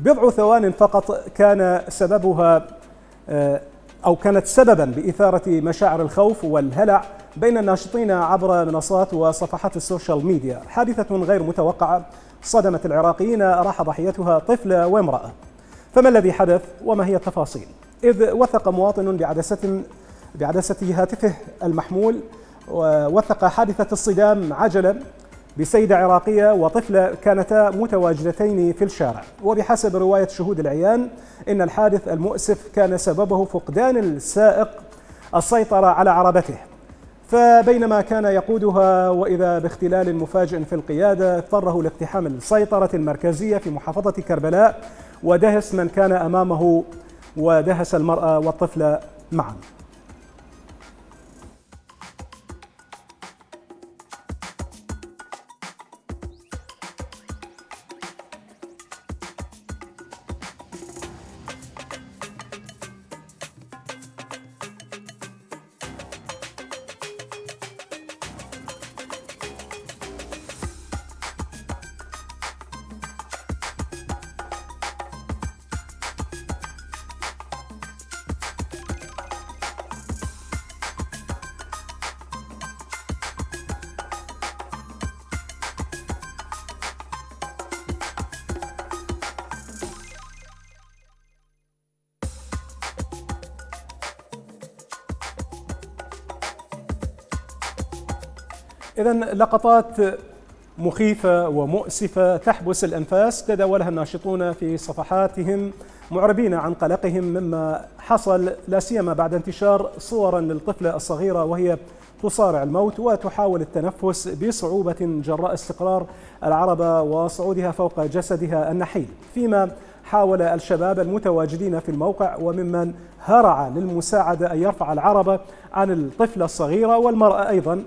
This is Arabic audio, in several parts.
بضع ثوان فقط كان سببها أو كانت سببا بإثارة مشاعر الخوف والهلع بين الناشطين عبر منصات وصفحات السوشيال ميديا. حادثة غير متوقعة صدمت العراقيين راح ضحيتها طفل وامرأة. فما الذي حدث وما هي التفاصيل؟ إذ وثق مواطن بعدسة هاتفه المحمول ووثق حادثة الصدام عجلا بسيدة عراقية وطفلة كانتا متواجدتين في الشارع. وبحسب رواية شهود العيان إن الحادث المؤسف كان سببه فقدان السائق السيطرة على عربته، فبينما كان يقودها وإذا باختلال مفاجئ في القيادة اضطره لاقتحام السيطرة المركزية في محافظة كربلاء ودهس من كان أمامه، ودهس المرأة والطفلة معا. إذن لقطات مخيفة ومؤسفة تحبس الأنفاس تداولها الناشطون في صفحاتهم معربين عن قلقهم مما حصل، لا سيما بعد انتشار صورا للطفلة الصغيرة وهي تصارع الموت وتحاول التنفس بصعوبة جراء استقرار العربة وصعودها فوق جسدها النحيل، فيما حاول الشباب المتواجدين في الموقع وممن هرع للمساعدة أن يرفع العربة عن الطفلة الصغيرة والمرأة أيضا.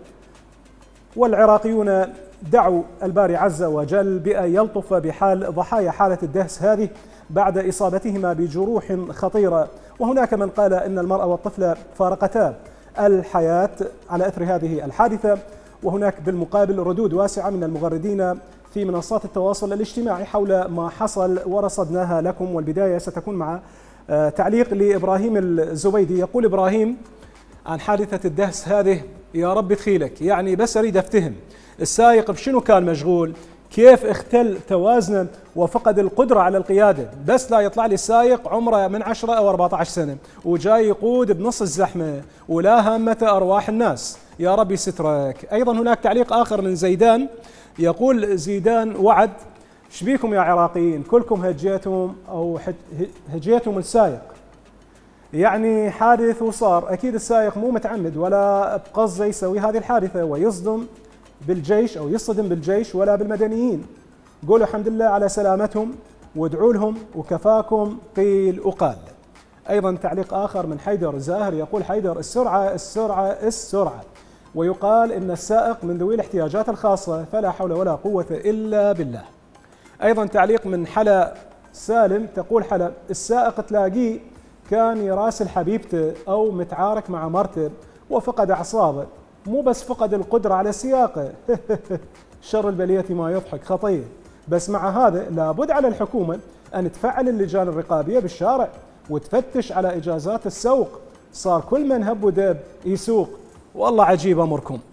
والعراقيون دعوا الباري عز وجل بأن يلطف بحال ضحايا حالة الدهس هذه بعد إصابتهما بجروح خطيرة. وهناك من قال إن المرأة والطفلة فارقتا الحياة على أثر هذه الحادثة، وهناك بالمقابل ردود واسعة من المغردين في منصات التواصل الاجتماعي حول ما حصل ورصدناها لكم. والبداية ستكون مع تعليق لإبراهيم الزبيدي. يقول إبراهيم عن حادثة الدهس هذه: يا رب تخيلك، يعني بس أريد أفتهم السائق بشنو كان مشغول، كيف اختل توازنه وفقد القدرة على القيادة، بس لا يطلع لي السائق عمره من 10 أو 14 سنة وجاي يقود بنص الزحمة ولا همته أرواح الناس، يا رب يسترك. أيضا هناك تعليق آخر من زيدان يقول: زيدان وعد، شبيكم يا عراقيين كلكم هجيتم السائق، يعني حادث وصار، أكيد السائق مو متعمد ولا بقصده يسوي هذه الحادثة ويصدم بالجيش أو يصطدم بالجيش ولا بالمدنيين. قولوا الحمد لله على سلامتهم وادعوا لهم وكفاكم قيل وقال. أيضا تعليق آخر من حيدر زاهر يقول: حيدر السرعة السرعة السرعة، ويقال إن السائق من ذوي الاحتياجات الخاصة، فلا حول ولا قوة إلا بالله. أيضا تعليق من حلا سالم تقول حلا: السائق تلاقيه كان يراسل حبيبته أو متعارك مع مرته وفقد أعصابه، مو بس فقد القدرة على سياقه. شر البلية ما يضحك، خطير. بس مع هذا لابد على الحكومة أن تفعل اللجان الرقابية بالشارع وتفتش على إجازات السوق، صار كل من هب ودب يسوق. والله عجيب أمركم.